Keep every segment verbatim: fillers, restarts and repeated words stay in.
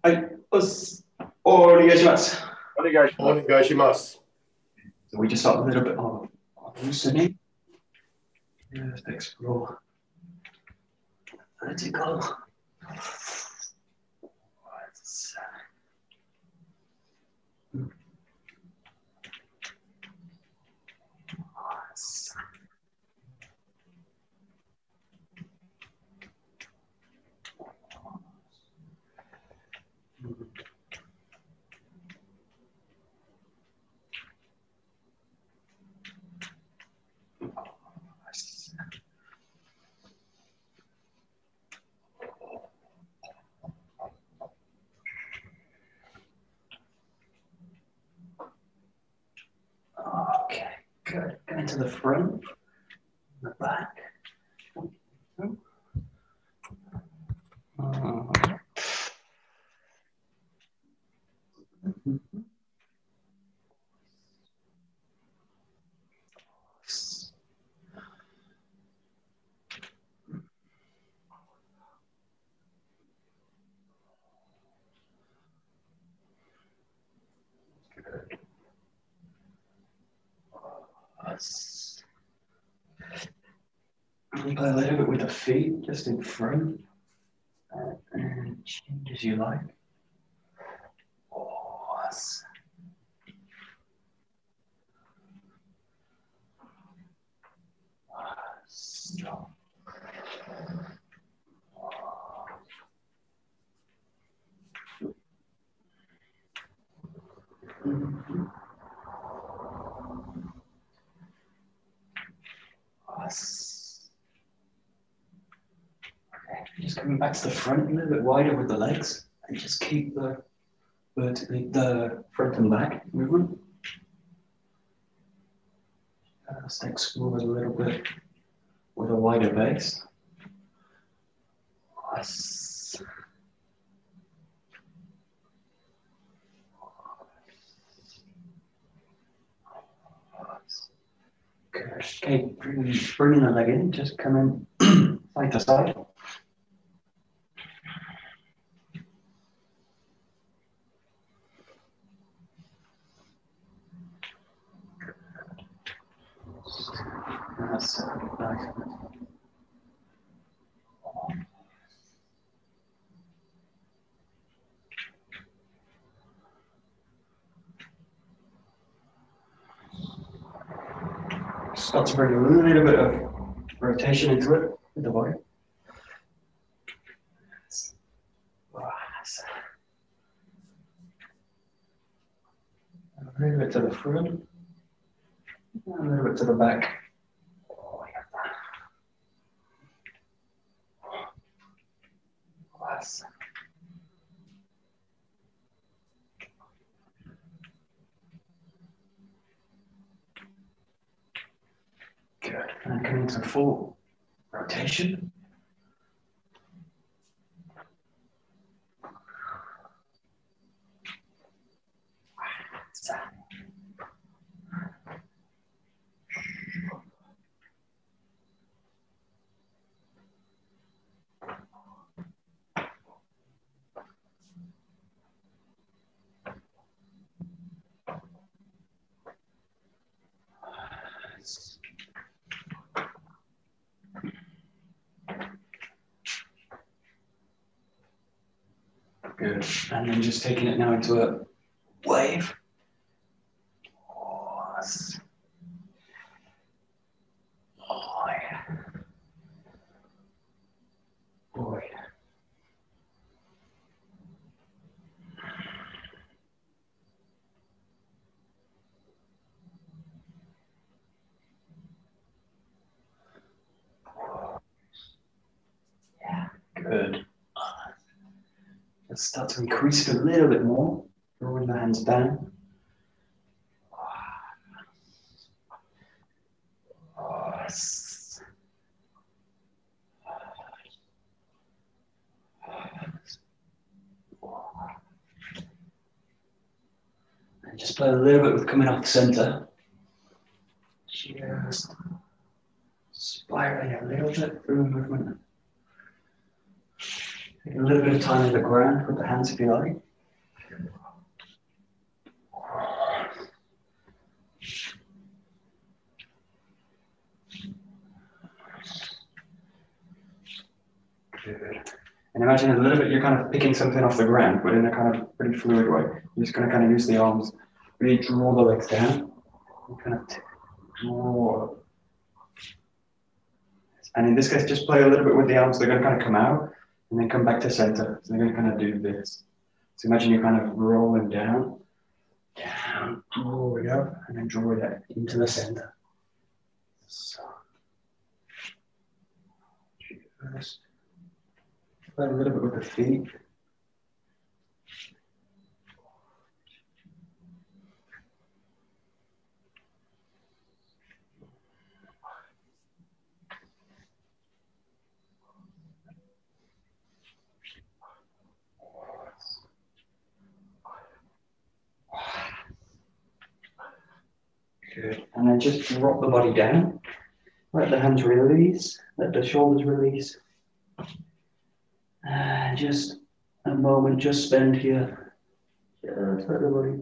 はい、お願いします。お願いします。お願いします。So we just have a little bit of loosening. Just explore. Vertical. Good. Come into the front, the back. Play a little bit with the feet, just in front, uh, and change as you like. Oh, awesome. Awesome. Mm-hmm. Awesome. Just coming back to the front, a little bit wider with the legs, and just keep the vertically the front and back movement. Just explore a little bit with a wider base. Nice. Okay, bringing the leg in, just come in side to side. That's nice. Start to bring a little bit of rotation into it with the body. A little bit to the front, a little bit to the back. Good. And coming to full rotation. Good. And then just taking it now into a wave. Oh, that's... oh yeah. Oh yeah. Yeah, good. Let's start to increase it a little bit more, drawing the hands down. And just play a little bit with coming off the center. Just spiraling a little bit through movement. Take a little bit of time in the ground with the hands if you like. Good. And imagine a little bit you're kind of picking something off the ground, but in a kind of pretty fluid way. You're just going to kind of use the arms, really draw the legs down, and kind of draw. And in this case, just play a little bit with the arms. They're going to kind of come out and then come back to center. So they're going to kind of do this. So imagine you're kind of rolling down, down, draw it up, and then draw it out into the center. So, first. Play a little bit with the feet. Good. And then just drop the body down. Let the hands release. Let the shoulders release. And just a moment, just spend here. Just let the body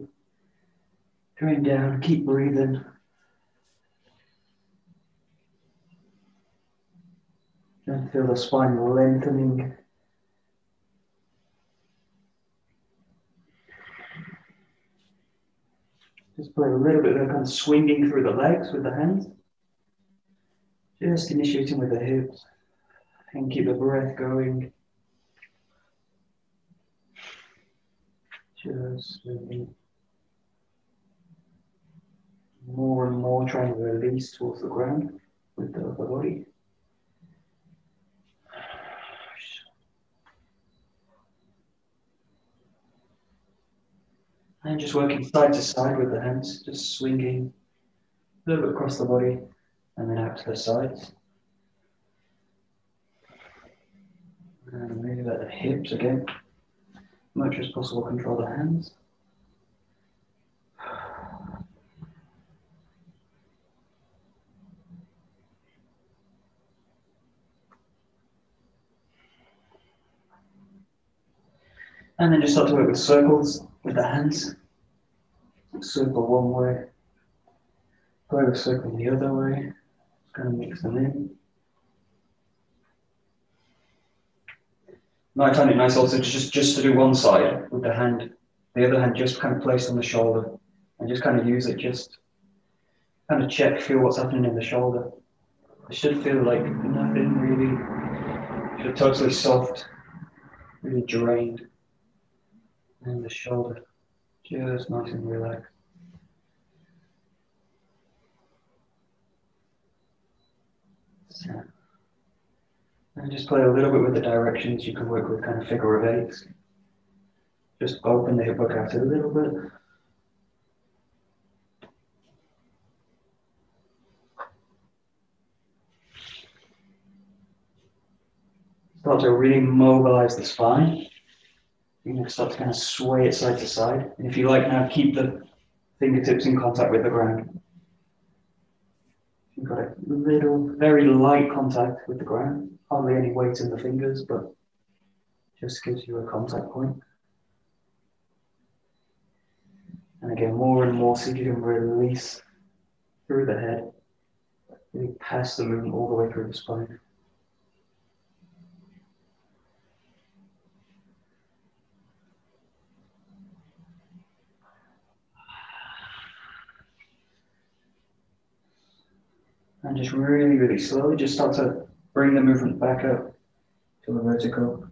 drain down, keep breathing. And feel the spine lengthening. Just play a little bit of kind of swinging through the legs with the hands. Just initiating with the hips and keep the breath going. Just moving more and more, trying to release towards the ground with the upper body. And just working side to side with the hands, just swinging a little bit across the body and then out to the sides. And maybe about the hips again. Much as possible, control the hands. And then just start to work with circles with the hands. Circle one way, play with circle the other way. Just kind of mix them in. I find it nice also to just, just to do one side with the hand, the other hand just kind of placed on the shoulder and just kind of use it, just kind of check, feel what's happening in the shoulder. It should feel like nothing really, should totally soft, really drained. And the shoulder, just nice and relaxed. So. And just play a little bit with the directions. You can work with kind of figure of eights. Just open the hip out a little bit. Start to really mobilize the spine. You can start to kind of sway it side to side. And if you like now, keep the fingertips in contact with the ground. You've got a little, very light contact with the ground. Hardly any weight in the fingers, but just gives you a contact point. And again, more and more, so you can release through the head. Really pass the movement all the way through the spine. And just really, really slowly, just start to bring the movement back up to the vertical.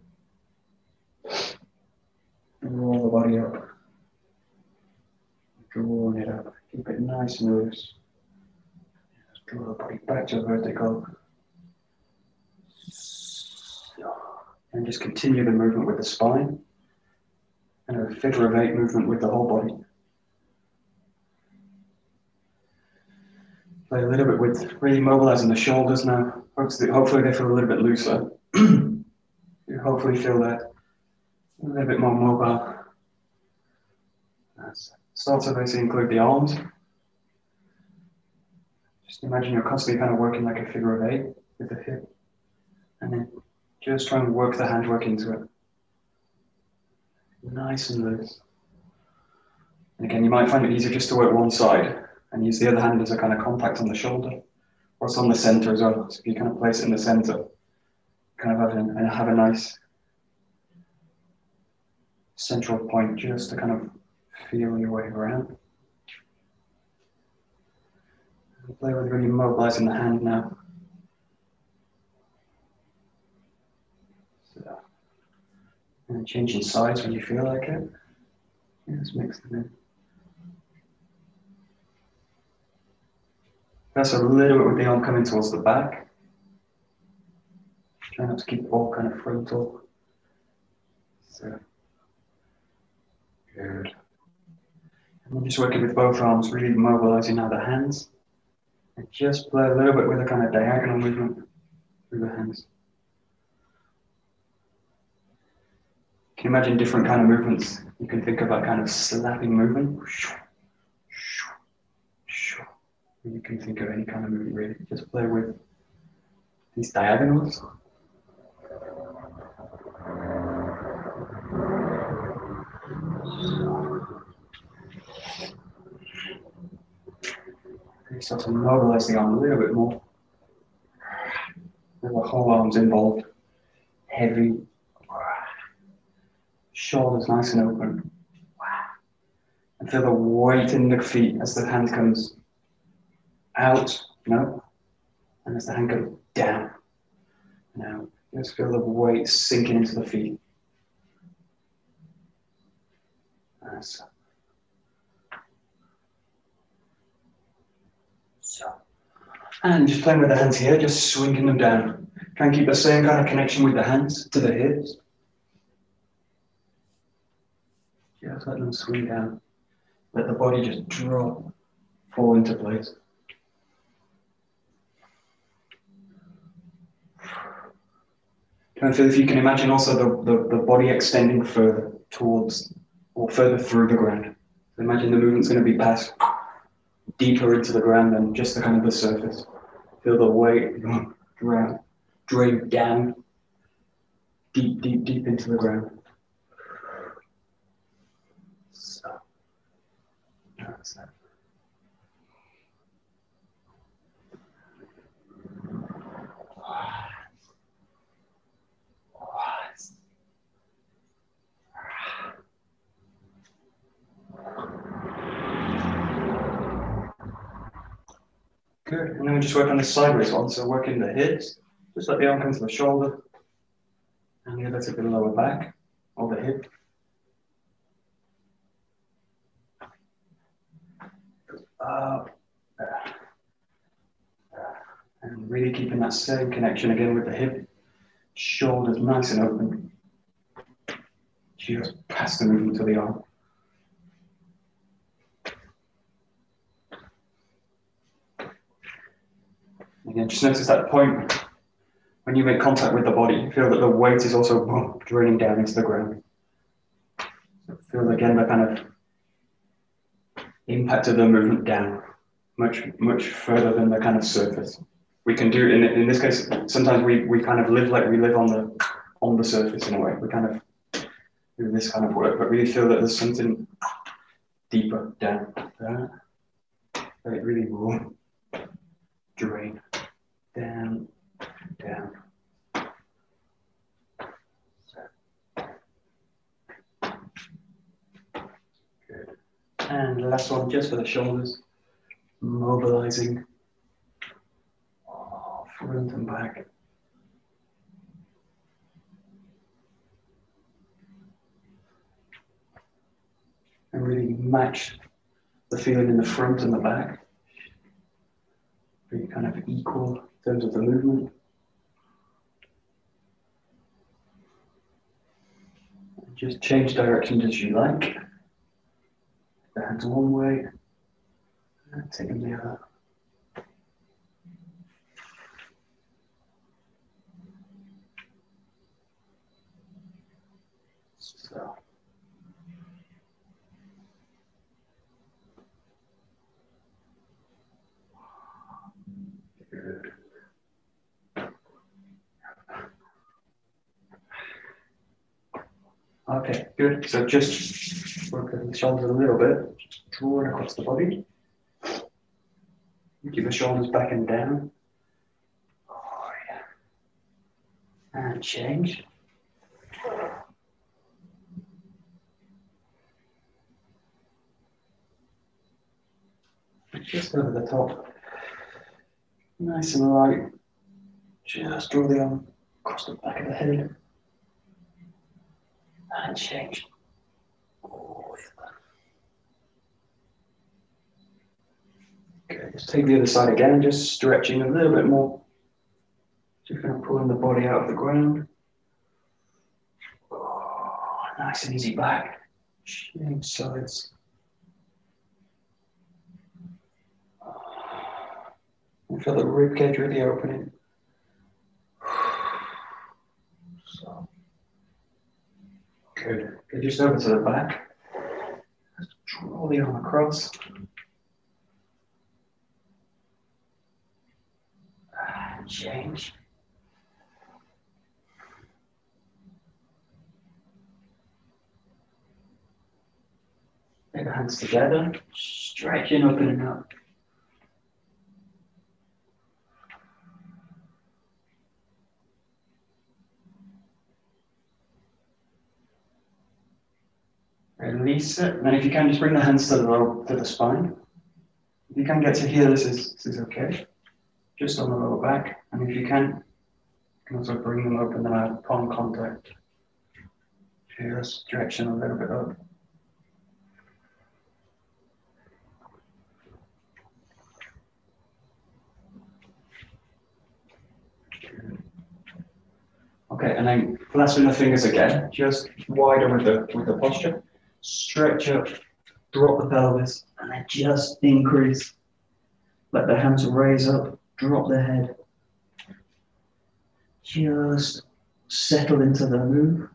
And roll the body up. Draw it up. Keep it nice and loose. Just draw the body back to the vertical. And just continue the movement with the spine. And a figure of eight movement with the whole body. Play a little bit with really mobilizing the shoulders now. Hopefully they feel a little bit looser. You hopefully feel that a little bit more mobile. That's, start to basically include the arms. Just imagine you're constantly kind of working like a figure of eight with the hip. And then just try and work the handwork into it. nice and loose. And again, you might find it easier just to work one side and use the other hand as a kind of contact on the shoulder, or it's on the center as well. So if you kind of place it in the center, kind of have, an, have a nice central point just to kind of feel your way around. We'll play with really mobilizing the hand now. So, and changing sides when you feel like it. Yeah, just mix them in. Press a little bit with the arm coming towards the back. Try not to keep all kind of frontal. So, good. And I'm just working with both arms, really mobilizing now the hands. And just play a little bit with a kind of diagonal movement through the hands. Can you imagine different kind of movements? You can think about kind of slapping movement. You can think of any kind of movement really. Just play with these diagonals. You start to mobilize the arm a little bit more. The whole arm's involved. Heavy. Shoulders nice and open. And feel the weight in the feet as the hand comes out, no, and as the hand goes down, now just feel the weight sinking into the feet. Nice. So, and just playing with the hands here, just swinging them down. Try and keep the same kind of connection with the hands to the hips. Just let them swing down. Let the body just drop, fall into place. And so if you can imagine also the, the, the body extending further towards or further through the ground. So imagine the movement's going to be passed deeper into the ground than just the kind of the surface. Feel the weight drain, drain down, deep, deep, deep into the ground. So, that's it. Good, and then we just work on the sideways one, so working the hips, just let the arm come to the shoulder, and the other to the lower back, or the hip. Up, there, there. And really keeping that same connection again with the hip, shoulders nice and open, just pass the movement to the arm. Again, just notice that point when you make contact with the body, feel that the weight is also boom, draining down into the ground. Feel again the kind of impact of the movement down, much, much further than the kind of surface. We can do, in, in this case, sometimes we, we kind of live like we live on the, on the surface in a way. We kind of do this kind of work, but really feel that there's something deeper down there. That it really will drain. Down, down. Good. And the last one, just for the shoulders, mobilizing oh, front and back. And really match the feeling in the front and the back. Be kind of equal in terms of the movement. Just change directions as you like. The hands one way, and take them the other. So. Okay, good. So just work the shoulders a little bit, drawing across the body. Keep the shoulders back and down. Oh, yeah. And change. Just over the top. Nice and light. Just draw the arm across the back of the head. And change. Oh, yeah. Okay, just take the other side again, just stretching a little bit more. Just kind of pulling the body out of the ground. Oh, nice and easy back. Change sides. And feel the rib cage really opening. So. Good. Good. Just over to the back. Just draw the arm across. And change. Take the hands together. Stretching, opening up. Release it, and then if you can, just bring the hands to the low, to the spine. If you can get to here, this is, this is okay. Just on the lower back, and if you can, you can also bring them up and then add palm contact. Just stretching a little bit up. Okay, and then clasping the fingers again, just wider with the with the posture. Stretch up, drop the pelvis, and then just increase. Let the hands raise up, drop the head. Just settle into the move.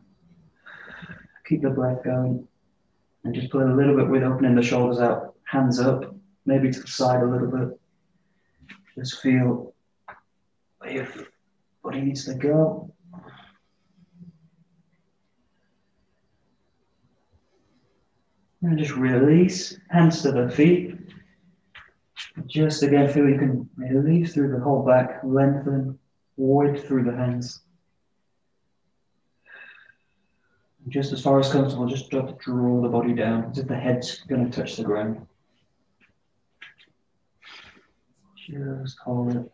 Keep the breath going. And just play a little bit with opening the shoulders out, hands up, maybe to the side a little bit. Just feel where your body needs to go. And just release, hands to the feet. Just again, feel you can release through the whole back, lengthen, void through the hands. And just as far as comfortable, just draw the body down as if the head's going to touch the ground. Just hold it.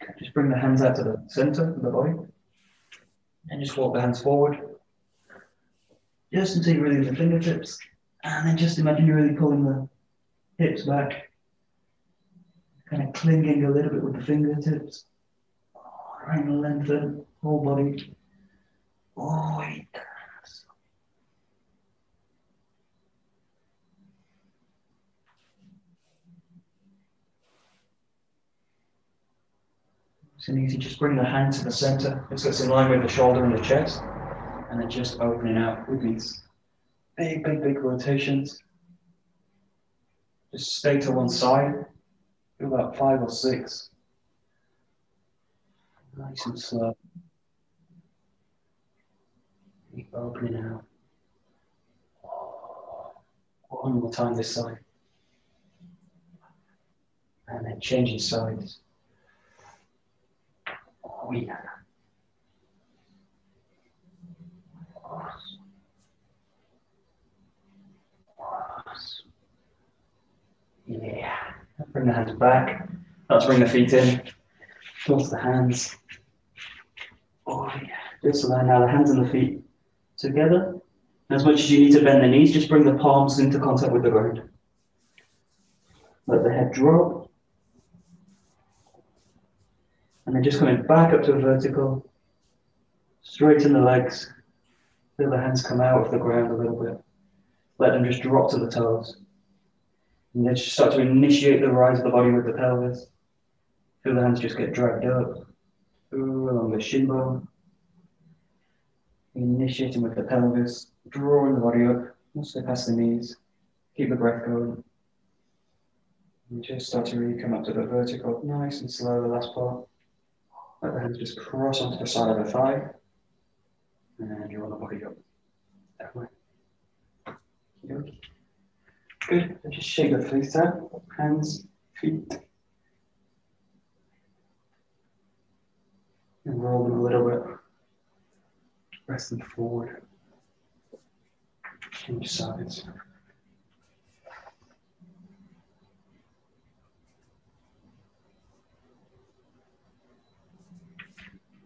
Okay, just bring the hands out to the center of the body. And just walk the hands forward, just until you're really in the fingertips, and then just imagine you're really pulling the hips back, kind of clinging a little bit with the fingertips, oh, trying to lengthen whole body. Oh, yes. It's an easy, just bring the hand to the center. This gets in line with the shoulder and the chest. And then just opening out with these big, big, big rotations. Just stay to one side. Do about five or six. Nice and slow. Keep opening out. One more time this side. And then changing sides. Oh, yeah. Awesome. Awesome. Yeah. Bring the hands back. Let's bring the feet in. Towards the hands. Oh, yeah. Just allow now the hands and the feet together. As much as you need to bend the knees, just bring the palms into contact with the ground. Let the head drop. And then just coming back up to a vertical, straighten the legs, feel the hands come out of the ground a little bit. Let them just drop to the toes. And then just start to initiate the rise of the body with the pelvis. Feel the hands just get dragged up, ooh, along the shin bone. Initiating with the pelvis, drawing the body up, mostly past the knees. Keep the breath going. And just start to really come up to the vertical, nice and slow, the last part. Let the hands just cross onto the side of the thigh. And you want the body up that way. Good. And just shake the face out. Hands, feet. And roll them a little bit. Press them forward. Change sides.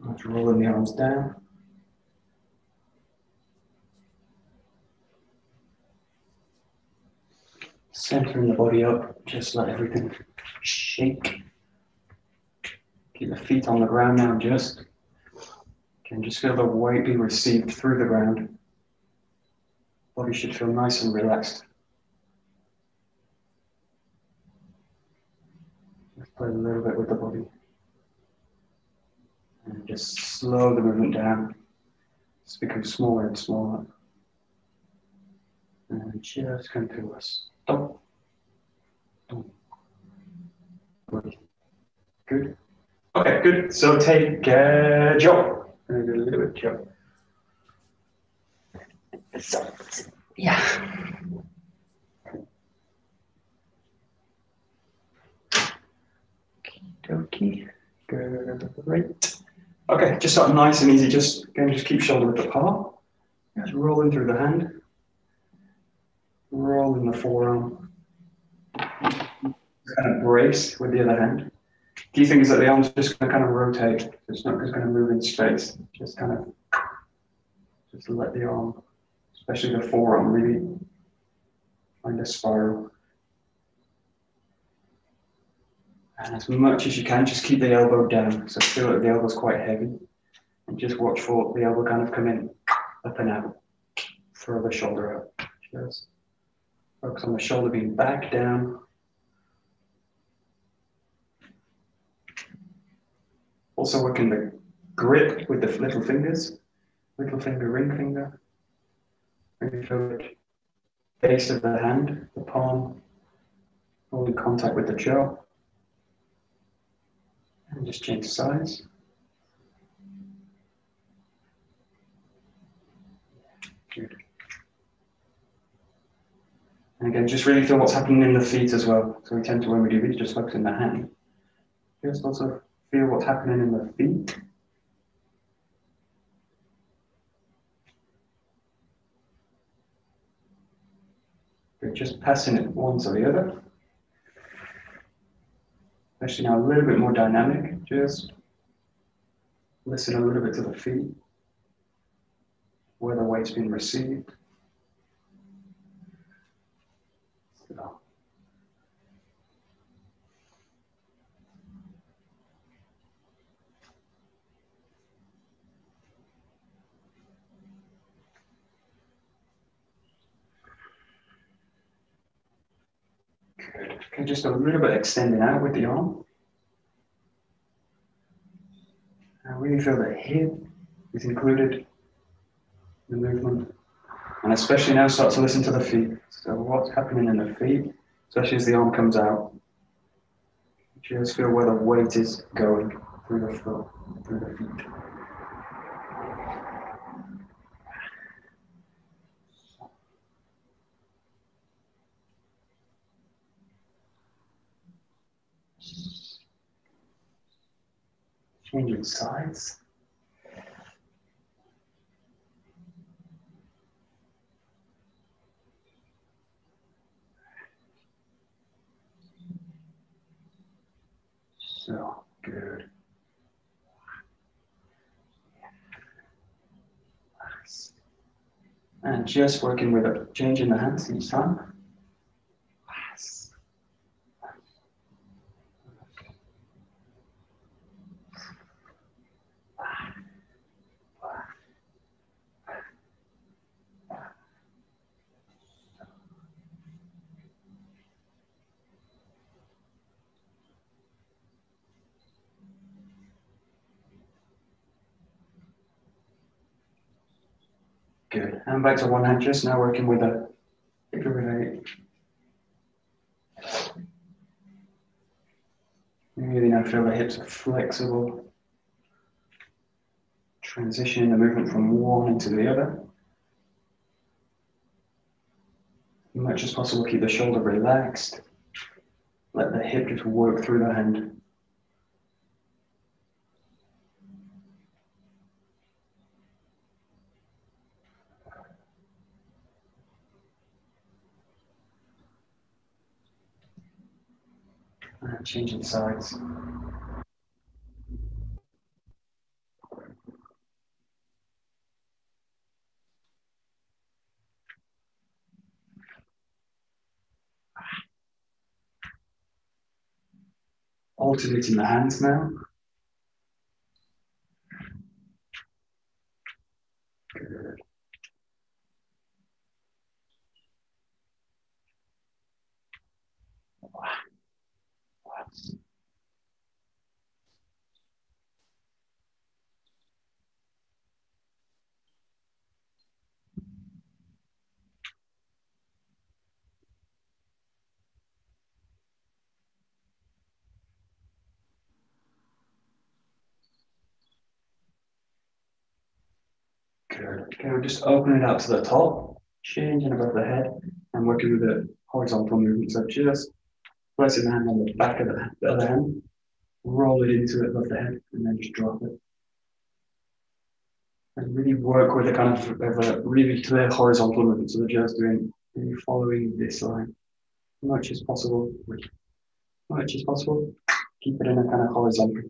Let's roll the arms down. Centering the body up, just let everything shake. Keep the feet on the ground now, just. Can just feel the weight being received through the ground. Body should feel nice and relaxed. Let's play a little bit with the body. And just slow the movement down. It's become smaller and smaller. And just come to a stop. Good. Okay, good. So take a J O. And do a little bit J O. So, yeah. Okie dokie. Great. Okay, just sort of nice and easy. Just again, just keep shoulder width apart. Just rolling through the hand, rolling the forearm, kind of brace with the other hand. Key thing is that the arm's just going to kind of rotate. It's not just going to move in space. Just kind of, just let the arm, especially the forearm, really find a spiral. And as much as you can, just keep the elbow down. So feel that the elbow's quite heavy. And just watch for the elbow kind of come in, up and out. Throw the shoulder out. Just focus on the shoulder being back down. Also working the grip with the little fingers. Little finger, ring finger. Maybe feel the base of the hand, the palm. Holding contact with the jaw. And just change size. Good. And again, just really feel what's happening in the feet as well. So we tend to, when we do these, just focus in the hand. Just also feel what's happening in the feet. We're just passing it one to the other. Actually now a little bit more dynamic, just listen a little bit to the feet, where the weight's been received. So. Good. Okay, just a little bit extending out with the arm. And really feel the hip is included in the movement. And especially now start to listen to the feet. So what's happening in the feet, especially as the arm comes out. Just feel where the weight is going through the foot, through the feet. Changing sides. So good. And just working with a change in the hands each time. Good. And back to one hand, just now working with a figure of eight. Really now feel the hips are flexible. transitioning the movement from one into the other. As much as possible, keep the shoulder relaxed. Let the hip just work through the hand. And changing sides. Alternating the hands now. Good. Okay, we'll just open it out to the top, changing above the head, and working with the horizontal movement. So just placing the hand on the back of the, the other hand, roll it into it above the head, and then just drop it. And really work with a kind of, of a really clear horizontal movement. So just doing, really following this line as much as possible, as much as possible, keep it in a kind of horizontal.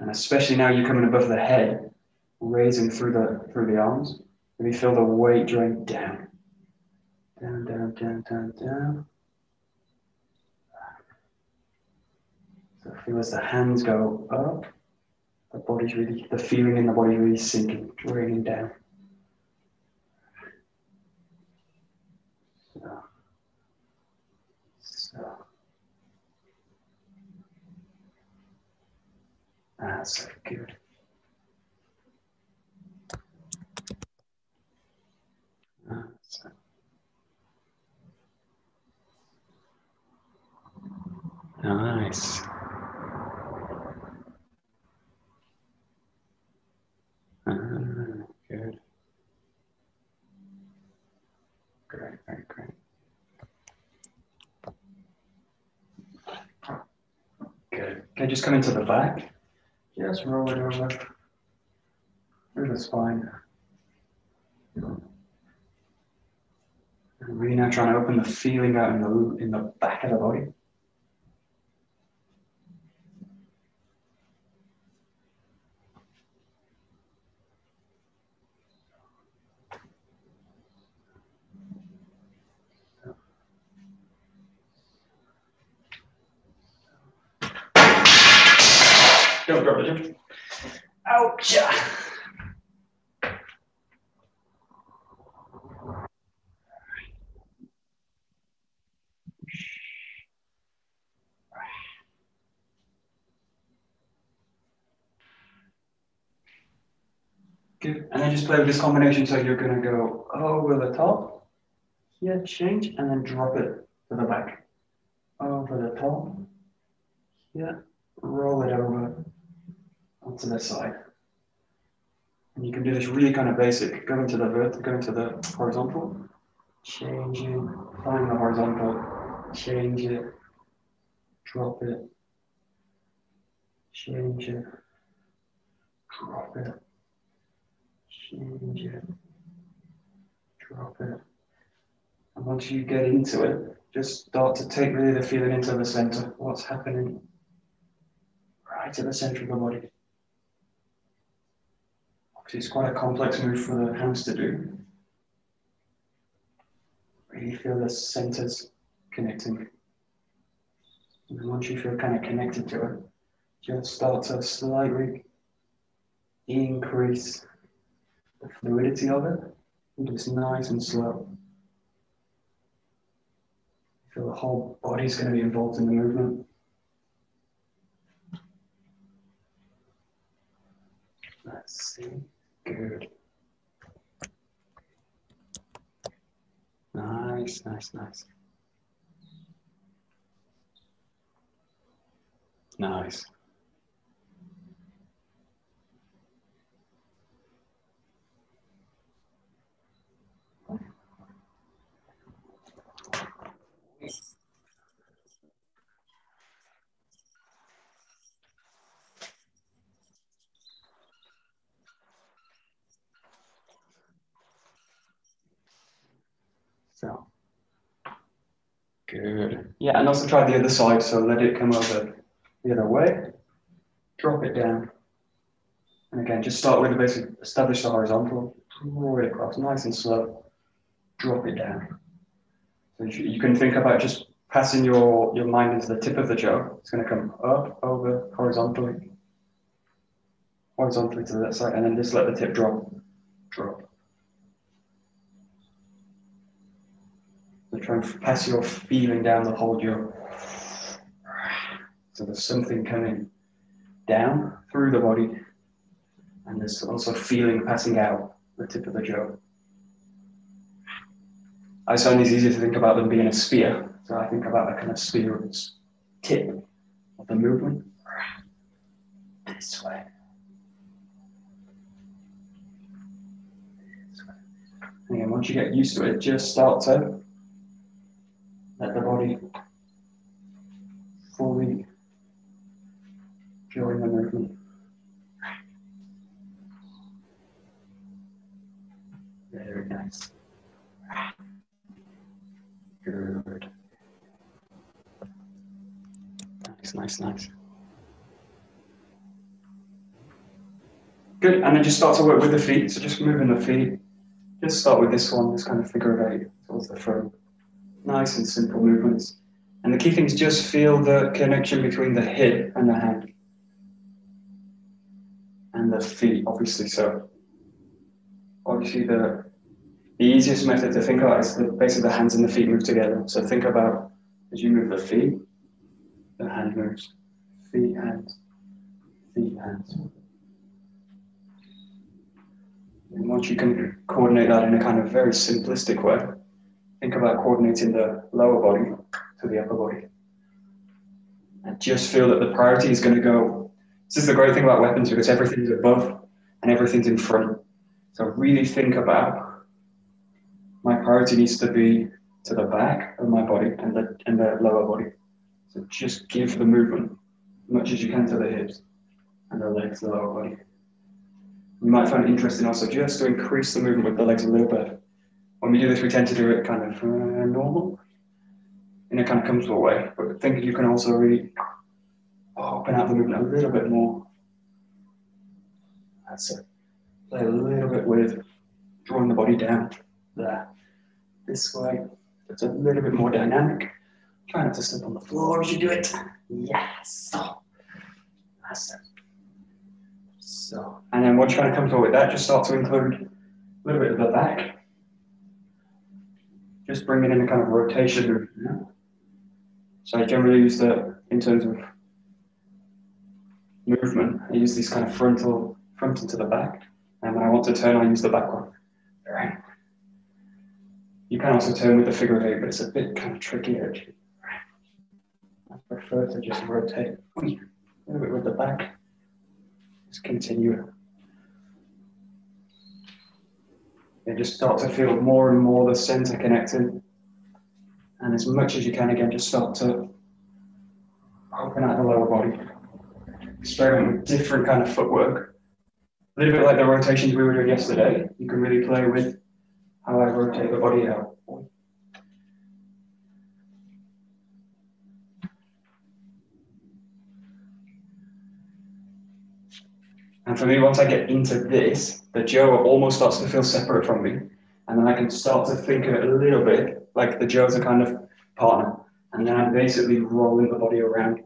And especially now you're coming above the head, raising through the through the arms. Maybe feel the weight drain down. Down, down, down, down, down. So feel as the hands go up, the body's really, the feeling in the body really sinking, draining down. So, so. That's good. That's good. Nice. Ah, good. Great, great, great. Good. Okay, just come into the back. Just roll it over through the spine. And really now trying to open the feeling out in the in the back of the body. Don't drop it. Ouch! Good. And then just play with this combination. So you're going to go over the top, here, change, and then drop it to the back. Over the top, here, roll it over. To this side, and you can do this really kind of basic. Go into the vertical, go into the horizontal, changing, find the horizontal, change it, drop it, change it, drop it, change it, drop it. And once you get into it, just start to take really the feeling into the center. What's happening right at the center of the body. It's quite a complex move for the hands to do. Really feel the centers connecting. And then once you feel kind of connected to it, just start to slightly increase the fluidity of it. And it's nice and slow. Feel the whole body's going to be involved in the movement. Let's see. Good. Nice, nice, nice. Nice. So, good. Yeah, and also try the other side. So let it come over the other way, drop it down. And again, just start with the basic, establish the horizontal, draw it across nice and slow, drop it down. So you can think about just passing your, your mind into the tip of the J O. It's gonna come up, over, horizontally, horizontally to that side, and then just let the tip drop, drop. Try and pass your feeling down the whole J O. So there's something coming down through the body, and there's also feeling passing out the tip of the J O. I find it's easier to think about them being a spear. So I think about a kind of spear tip of the movement. This way. This way. And again, once you get used to it, just start to let the body fully join the movement. Very nice. Good. Nice, nice, nice. Good, and then just start to work with the feet. So just moving the feet. Just start with this one, this kind of figure of eight towards the front. Nice and simple movements. And the key thing is just feel the connection between the hip and the hand. And the feet, obviously. So obviously the, the easiest method to think about is the base of the hands and the feet move together. So think about as you move the feet, the hand moves. Feet, hands, feet, hands. And once you can coordinate that in a kind of very simplistic way, think about coordinating the lower body to the upper body. And just feel that the priority is going to go. This is the great thing about weapons, because everything's above and everything's in front. So really think about, my priority needs to be to the back of my body and the, and the lower body. So just give the movement as much as you can to the hips and the legs, the lower body. You might find it interesting also just to increase the movement with the legs a little bit. When we do this, we tend to do it kind of uh, normal, in a kind of comfortable way. But think you can also really open up the movement a little bit more. That's it. Play a little bit with drawing the body down there. This way, it's a little bit more dynamic. Try not to slip on the floor as you do it. Yes. So. That's it. So, and then once you're kind of comfortable with that, just start to include a little bit of the back. Just bringing in a kind of rotation movement, you know? So I generally use that in terms of movement. I use these kind of frontal, frontal to the back. And when I want to turn, I use the back one. All right. You can also turn with the figure of eight, but it's a bit kind of tricky actually. I prefer to just rotate a little bit with the back. Just continue it. You just start to feel more and more the center connected. And as much as you can, again, just start to open out the lower body. Experiment with different kind of footwork. A little bit like the rotations we were doing yesterday. You can really play with how I rotate the body out. And for me, once I get into this, the J O almost starts to feel separate from me. And then I can start to think of it a little bit like the J O's a kind of partner. And then I'm basically rolling the body around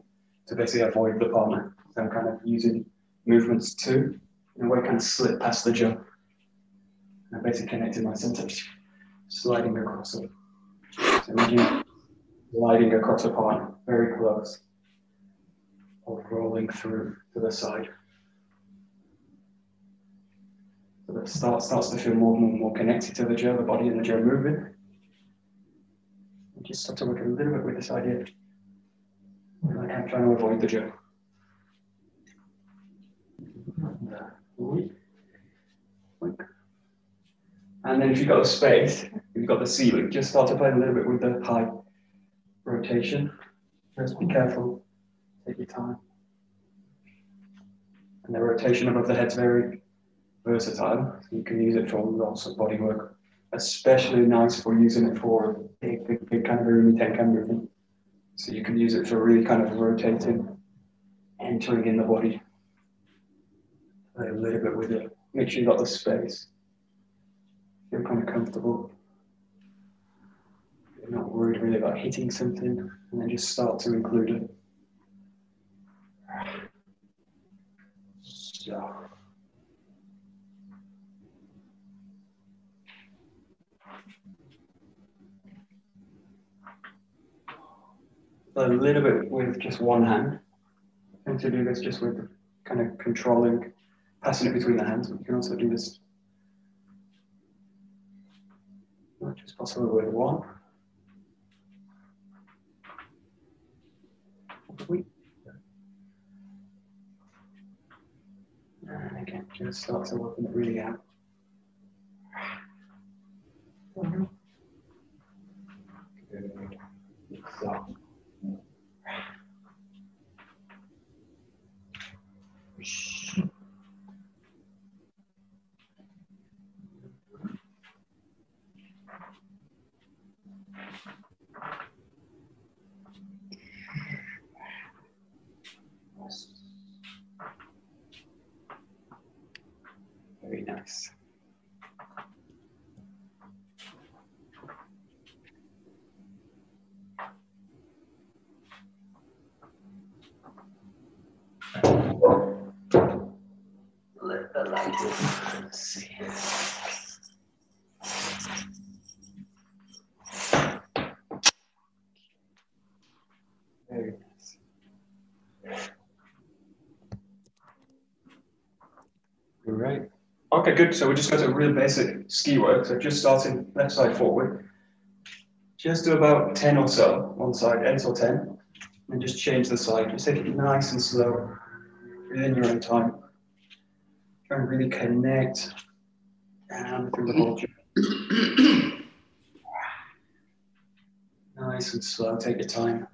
to basically avoid the partner. So I'm kind of using movements too, in a way, kind of slip past the J O. And I'm basically connecting my centers, sliding across it. So imagine sliding across a partner, very close, or rolling through to the side. That start, starts to feel more and more, more connected to the J O, the body and the J O moving. And just start to work a little bit with this idea. Like I'm trying to avoid the J O. And then if you've got the space, you've got the ceiling, just start to play a little bit with the high rotation. Just be careful, take your time. And the rotation above the head's very versatile. So you can use it for lots of body work. Especially nice for using it for big, big, big kind of roomy tenkan movement. So you can use it for really kind of rotating, entering in the body. Play a little bit with it. Make sure you've got the space. Feel kind of comfortable. You're not worried really about hitting something, and then just start to include it. So. A little bit with just one hand. And to do this just with kind of controlling, passing it between the hands, but you can also do this as much as possible with one. And again, just start to work it really out. Good. So. Very nice. Let the light in. Let's see. Very nice. Great. Okay, good. So we're just going to real basic ski work. So just starting left side forward. Just do about ten or so, one side, eight or ten, and just change the side. Just take it nice and slow within your own time. Try and really connect down through the whole journey. Nice and slow, take your time.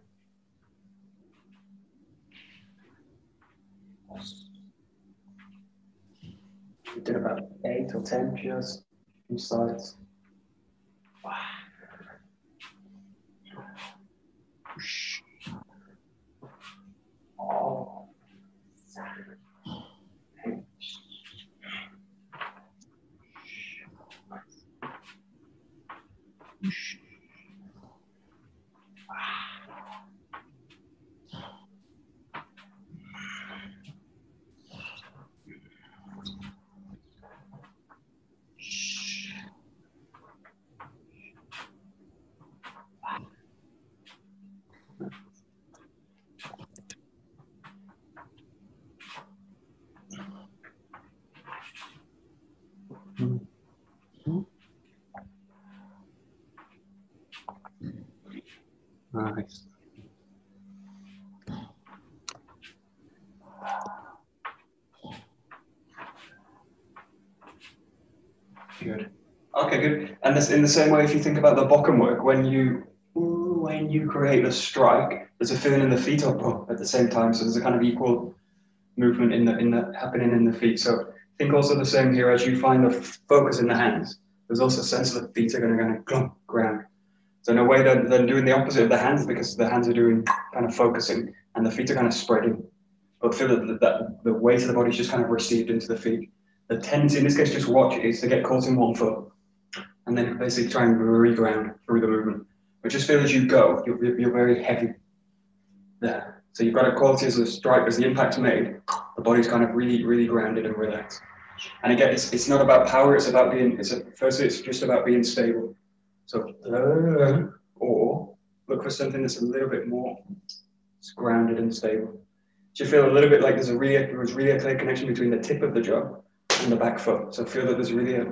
We did about eight or ten, just two sides. Oh. Nice. Good. Okay, good. And this in the same way, if you think about the Bokken work, when you when you create a strike, there's a feeling in the feet up at the same time. So there's a kind of equal movement in the in the happening in the feet. So think also the same here as you find the focus in the hands. There's also a sense of the feet are going to go kind of ground. So in a way, they're, they're doing the opposite of the hands because the hands are doing kind of focusing and the feet are kind of spreading. But feel that, that the weight of the body is just kind of received into the feet. The tendency, in this case, just watch it, is to get caught in one foot and then basically try and reground through the movement. But just feel as you go, you're, you're very heavy there. So you've got a quality as the strike, as the impact's made, the body's kind of really, really grounded and relaxed. And again, it's, it's not about power, it's about being, it's a, firstly, it's just about being stable. So, uh, or look for something that's a little bit more grounded and stable. Do you feel a little bit like there's a really, there's really a clear connection between the tip of the jaw and the back foot? So feel that there's really a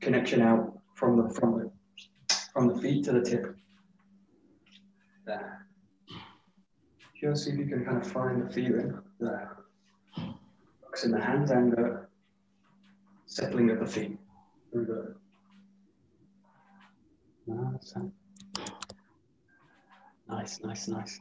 connection out from the from the, from the feet to the tip. There. Just see if you can kind of find the feeling there. Focus in the hands and the settling of the feet through the Nice, nice, nice, nice.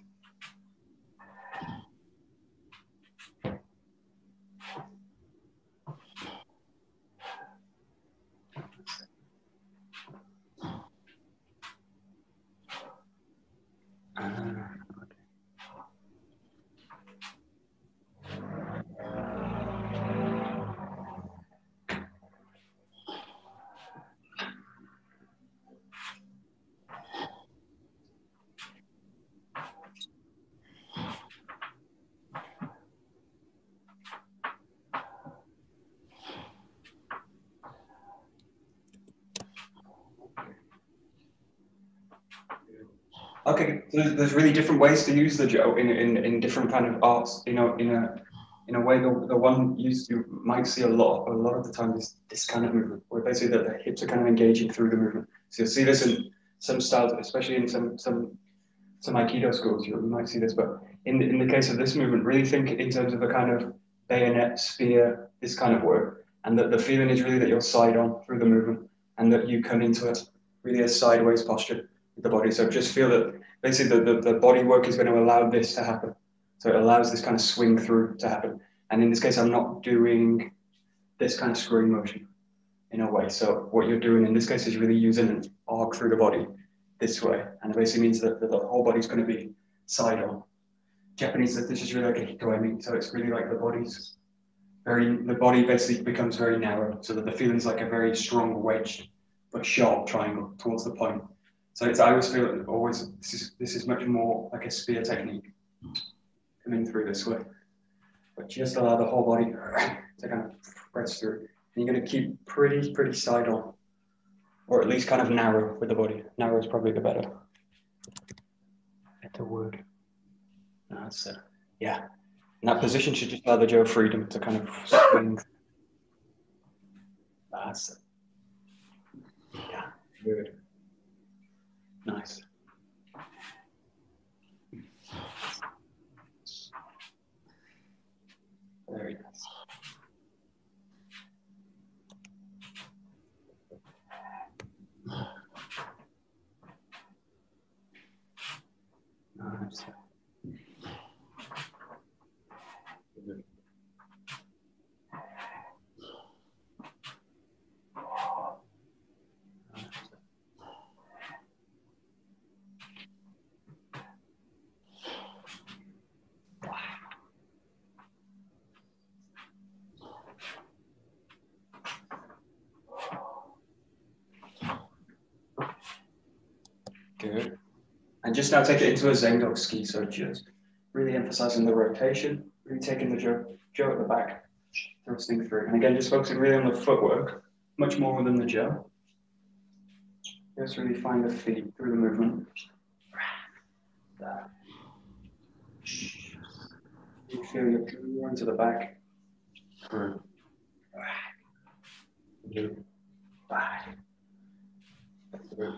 Okay, so there's, there's really different ways to use the Jo in, in, in different kind of arts. You know, in a in a way, the, the one used you might see a lot, a lot of the time is this kind of movement, where basically the, the hips are kind of engaging through the movement. So you'll see this in some styles, especially in some some some Aikido schools. You might see this, but in in the case of this movement, really think in terms of a kind of bayonet, spear, this kind of work, and that the feeling is really that you're side on through the movement, and that you come into it really a sideways posture. The body. So just feel that basically the, the, the body work is going to allow this to happen. So it allows this kind of swing through to happen. And in this case, I'm not doing this kind of screwing motion in a way. So what you're doing in this case is really using an arc through the body this way. And it basically means that the, the whole body's going to be side on. Japanese, this is really like a hikoemi. So it's really like the body's very, the body basically becomes very narrow. So that the feeling's like a very strong wedged, but sharp triangle towards the point. So it's, I always feel that always this is this is much more like a spear technique coming through this way, but just allow the whole body to kind of press through, and you're going to keep pretty pretty side on, or at least kind of narrow with the body. Narrow is probably the better better word. That's it. Yeah, and that position should just allow the Jo freedom to kind of swing. That's it. Yeah, good. Nice. Very nice. Nice. Good. And just now take it into a Zendok-ski, so just really emphasizing the rotation, really taking the Jo, Jo at the back, thrusting through. And again, just focusing really on the footwork, much more than the Jo. Just really find the feet through the movement. That. You feel your draw into the back. Through. Through. Back. Through.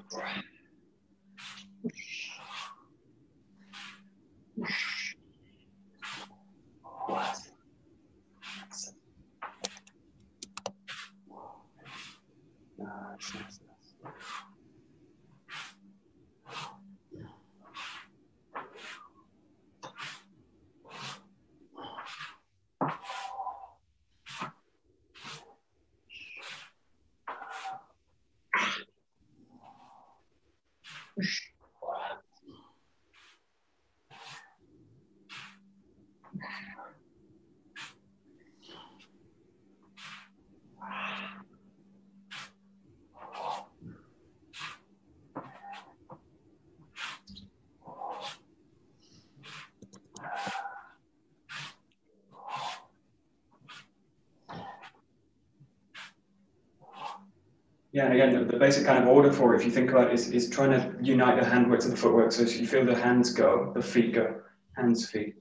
Yeah, and again, the, the basic kind of order for it, if you think about it, is, is trying to unite the handwork to the footwork. So you feel the hands go, the feet go, hands, feet,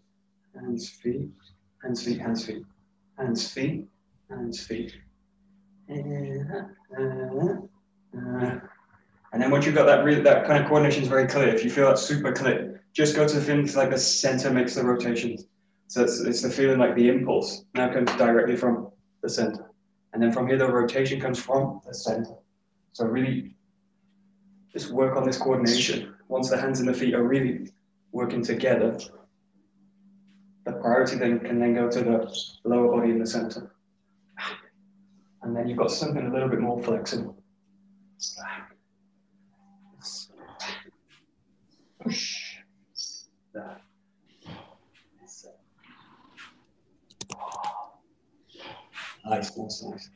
hands, feet, hands, feet, hands, feet, hands, feet, hands, feet. And then once you've got that, really, that kind of coordination is very clear. If you feel that super clear, just go to the feeling like the center makes the rotations. So it's, it's the feeling like the impulse now comes directly from the center. And then from here, the rotation comes from the center. So really just work on this coordination. Once the hands and the feet are really working together, the priority then can then go to the lower body in the center. And then you've got something a little bit more flexible. Push. That. Nice, nice, nice.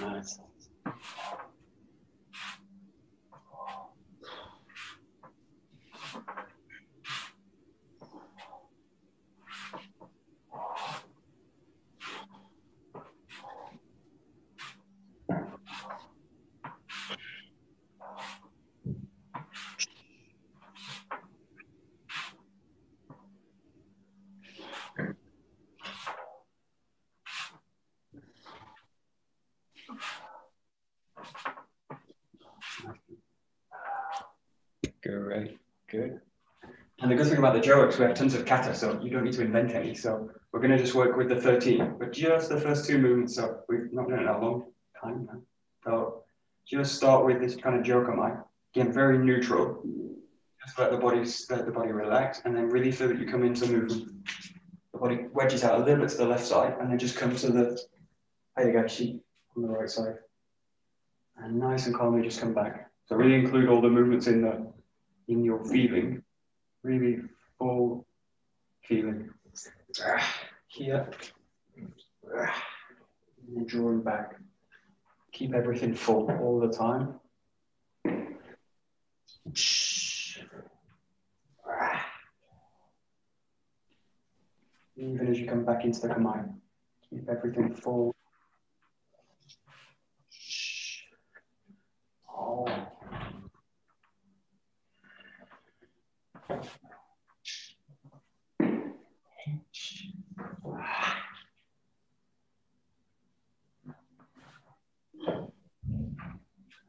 Nice. Great, good. And the good thing about the J O is we have tons of kata, so you don't need to invent any. So we're going to just work with the thirteen, but just the first two movements. So we've not done it in a long time now. So just start with this kind of jokomai. Again, very neutral. Just let the body, let the body relax, and then really feel that you come into movement. The body wedges out a little bit to the left side, and then just come to the heigashi on the right side. And nice and calmly just come back. So really include all the movements in the in your feeling, really full feeling. Here, and drawing back. Keep everything full all the time. Even as you come back into the kamai, keep everything full. Oh.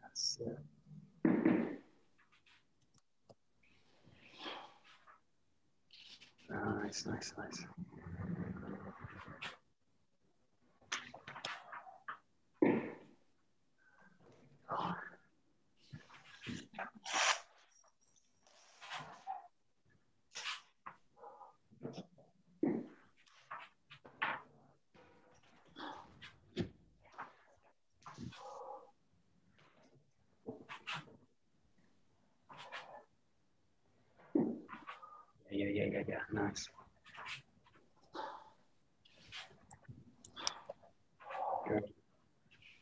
That's it. Nice, nice, nice. Yeah, yeah, yeah, yeah, nice. Good.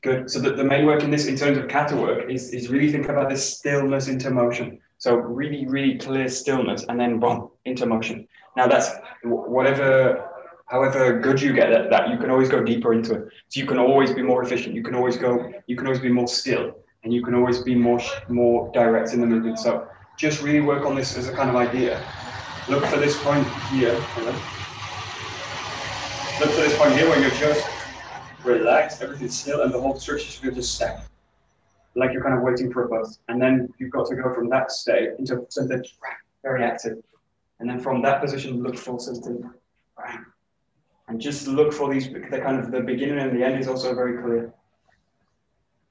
Good. So the, the main work in this, in terms of kata work, is, is really think about this stillness into motion. So really, really clear stillness, and then boom, into motion. Now that's whatever, however good you get at that, you can always go deeper into it. So you can always be more efficient. You can always go, you can always be more still, and you can always be more, more direct in the movement. So just really work on this as a kind of idea. Look for this point here. Look for this point here where you're just relaxed, everything's still, and the whole structure should be just stacked. Like you're kind of waiting for a bus. And then you've got to go from that state into something very active. And then from that position, look for something. And just look for these, the kind of the beginning and the end is also very clear.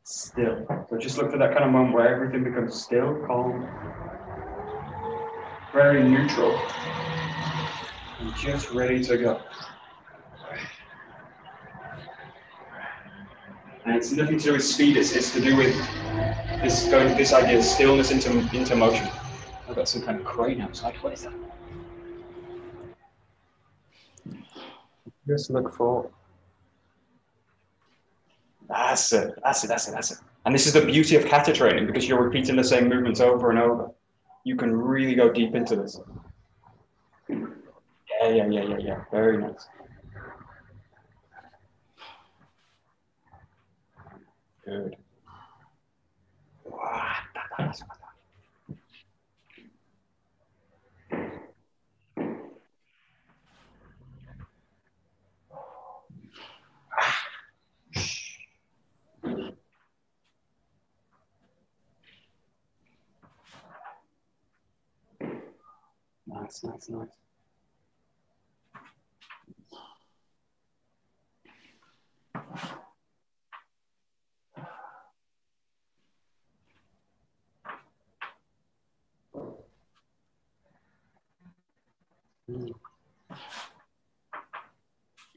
Still. So just look for that kind of moment where everything becomes still, calm, very neutral, and just ready to go. And it's nothing to do with speed, it's, it's to do with this going this idea of stillness into, into motion. I've got some kind of crane outside, what is that? Just look for. That's it, that's it, that's it, that's it. And this is the beauty of kata training, because you're repeating the same movements over and over. You can really go deep into this. Yeah, yeah, yeah, yeah, yeah. Very nice. Good. Nice, nice, nice.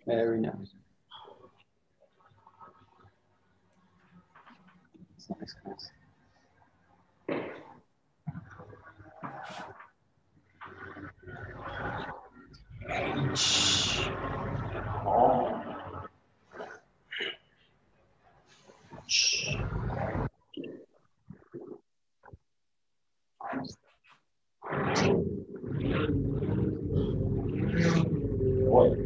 Very nice. It's nice, guys. H. Oh. H. What?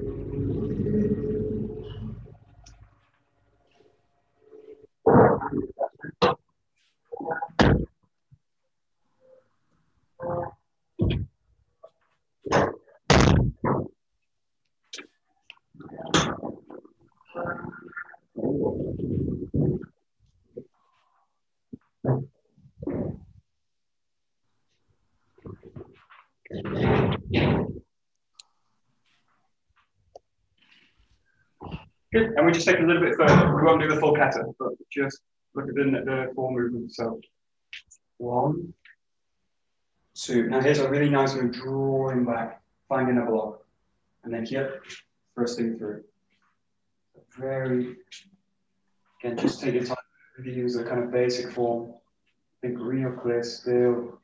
Good. And we just take a little bit further. We won't do the full kata, but just look at the, the four movements. So one, two. Now here's a really nice one, drawing back, finding a block. And then here, thrusting through. Very, again, just take your time to use a kind of basic form. Think real clear, still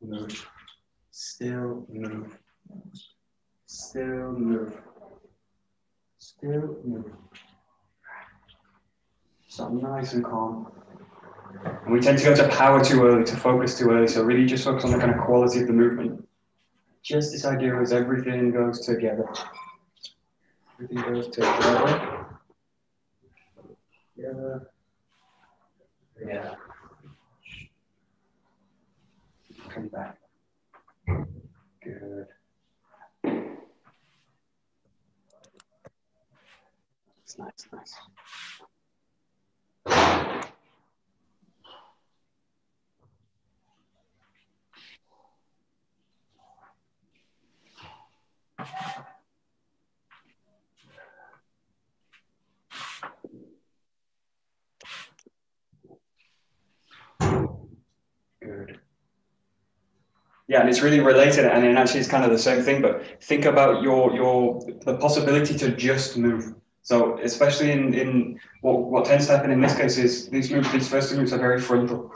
move, still move, still move, still move. So nice and calm. And we tend to go to power too early, to focus too early. So really just focus on the kind of quality of the movement. Just this idea is everything goes together. Everything goes together. Yeah. Yeah. Come back. Good. That's nice, nice. Good. Yeah, and it's really related, and it actually it's kind of the same thing, but think about your your the possibility to just move. So especially in, in what, what tends to happen in this case is these moves, these first two moves are very frontal.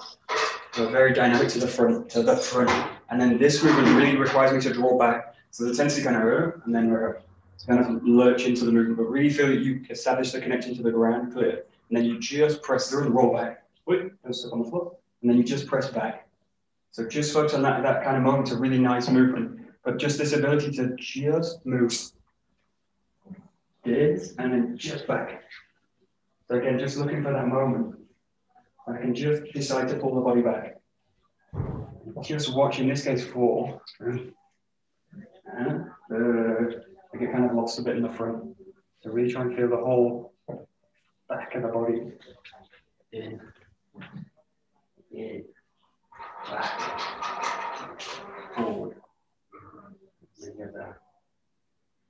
So very dynamic to the front, to the front. And then this movement really requires me to draw back. So the tendency kind of, and then we're kind of lurch into the movement, but really feel that you establish the connection to the ground clear. And then you just press through and roll back. Wait, don't step on the floor. And then you just press back. So just focus on that, that kind of moment, a really nice movement, but just this ability to just move. This, and then just back. So again, just looking for that moment. I can just decide to pull the body back. Just watch, in this case, four. And third. I get kind of lost a bit in the front. So really try and feel the whole back of the body. In. In. Back. Forward.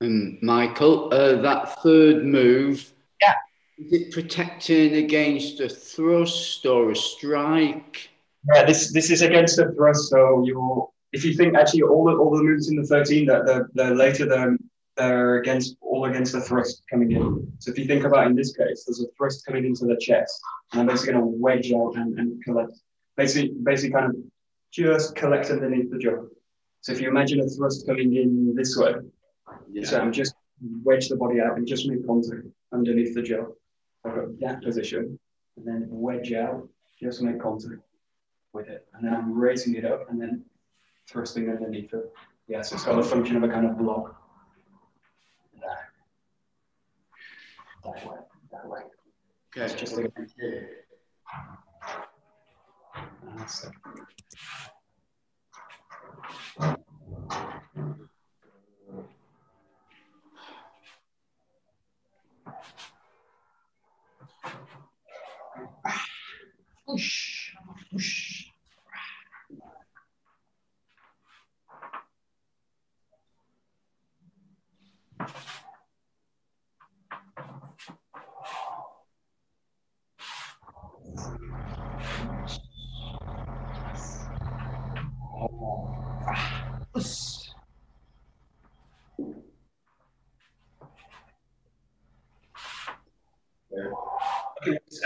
Um, Michael, uh, that third move, yeah. Is it protecting against a thrust or a strike? Yeah, this this is against a thrust. So you're, if you think actually all the all the moves in the thirteen that they're, they're later they're, they're against all against the thrust coming in. So if you think about it, in this case, there's a thrust coming into the chest, and I'm basically going to wedge out and, and collect, basically basically kind of just collect underneath the jaw. So if you imagine a thrust coming in this way. Yeah. So I'm just wedge the body out and just make contact underneath the jaw. I've got that position and then wedge out, just make contact with it. And then I'm raising it up and then thrusting underneath it. Yeah, so it's got the function of a kind of block. That, that way, that way. Okay. It's just like that's it. Whoosh, whoosh.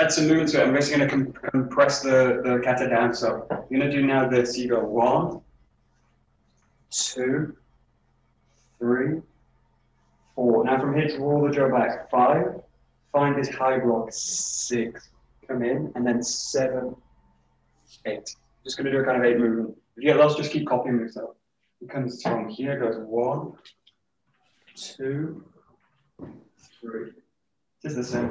add some movement to it. I'm basically going to com compress the, the kata down. So you're going to do now this. You go one, two, three, four. Now from here, draw the jaw back. Five. Find this high block. Six. Come in. And then seven, eight. Just going to do a kind of eight movement. If you get lost, just keep copying yourself. It comes from here, goes one, two, three. This is the same.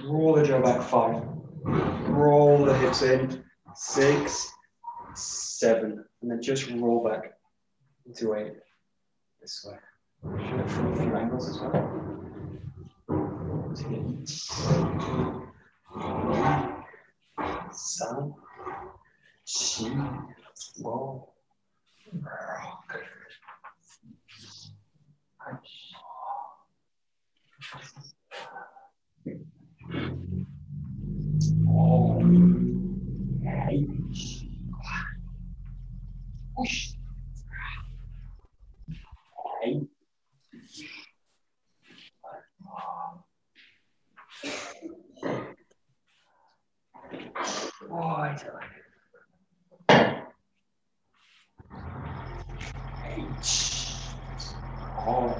Draw the jaw back, five. Roll the hips in, six, seven. And then just roll back into eight. This way. Should I try a few angles as well? Seven. She, whoa, rock. Oh, hey. Whoosh. Hey. Oh, I don't like it. Oh.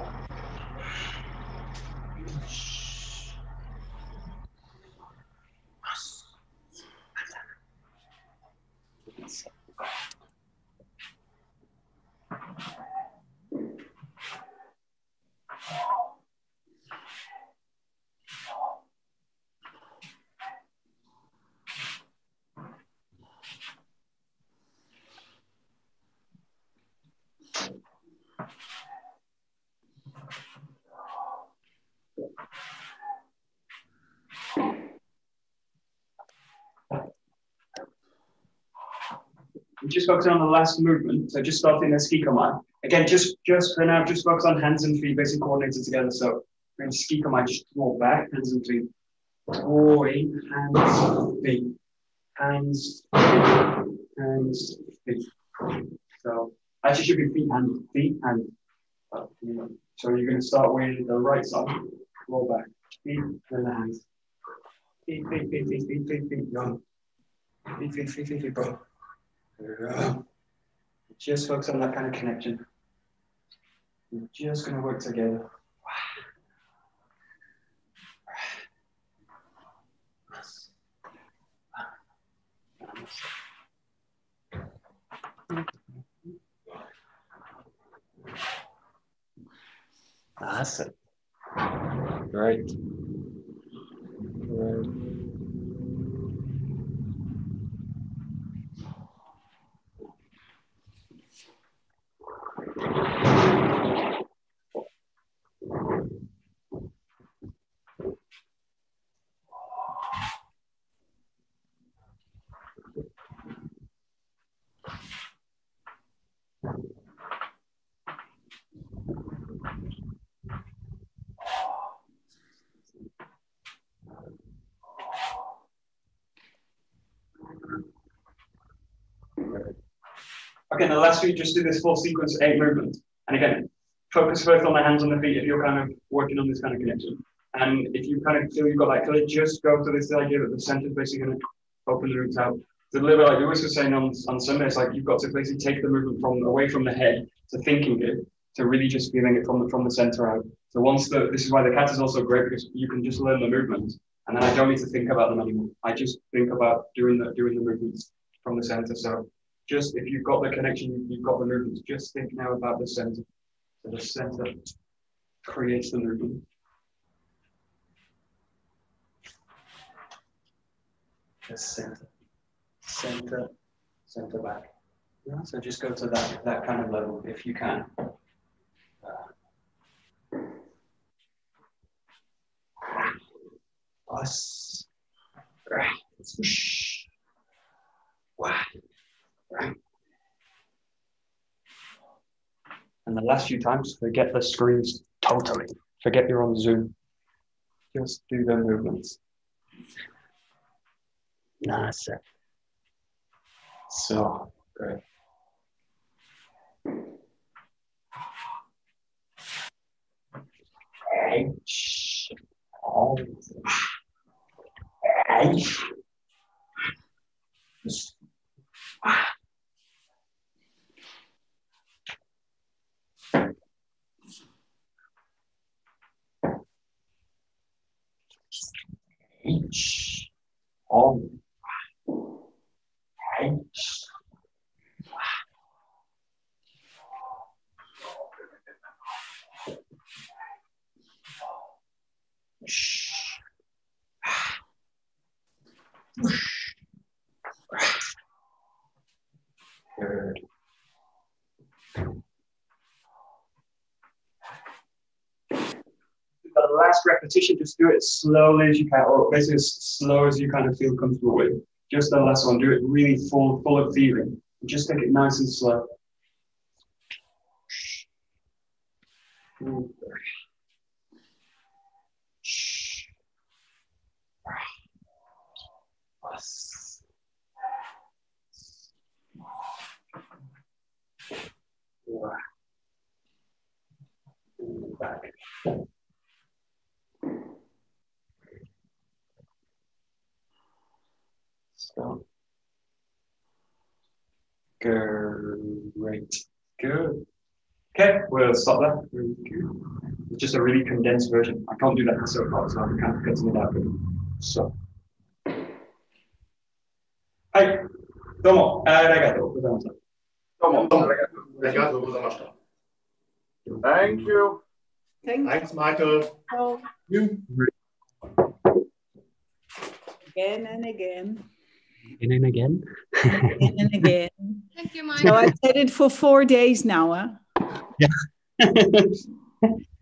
Just focus on the last movement, so just starting the ski command. Again, just, just for now, just focus on hands and feet, basically coordinated together. So we're going to ski command, just draw back, hands and feet. Drawing, hands, feet. Hands, feet, hands, feet. So actually should be feet, hands, feet, hands. So you're going to start with the right side, roll back, feet, then the hands. Feet, feet, feet, feet, feet, feet, feet, go. Feet, feet, feet, feet, feet, go. Just focus on that kind of connection. We're just going to work together. Awesome. Great. Great. Okay, the last few, just do this full sequence, eight movements. And again, focus first on the hands and the feet if you're kind of working on this kind of connection. And if you kind of feel you've got that clear, just go to this idea that the center is basically going to open the roots out. It's a little bit like we always were saying on, on Sunday, it's like you've got to basically take the movement from away from the head to thinking it, to really just feeling it from the, from the center out. So once the, this is why the kata is also great, because you can just learn the movements. And then I don't need to think about them anymore. I just think about doing the, doing the movements from the center. So just if you've got the connection, you've got the movements, just think now about the center. So the center creates the movement. The center, center, center back. Yeah, so just go to that, that kind of level if you can. Uh, us. Wow. Right. And the last few times, forget the screens totally. Forget you're on Zoom. Just do the movements. Nice. So, great. H. Oh. and H on H Third. For the last repetition, just do it slowly as you can, or basically as slow as you kind of feel comfortable with. Just the last one, do it really full, full of feeling. Just take it nice and slow. Back. Stop. Great. Good. Okay, we'll stop there. It's just a really condensed version. I can't do that so far, so I can't continue that. So. Hi. Domo. Arigato gozaimasu. Domo. Arigato gozaimasu. Thank you. Thanks. Thanks, Michael. Oh. You. Again and again. Again and again. Again and again. Thank you, Michael. So I said it for four days now, huh? Yeah.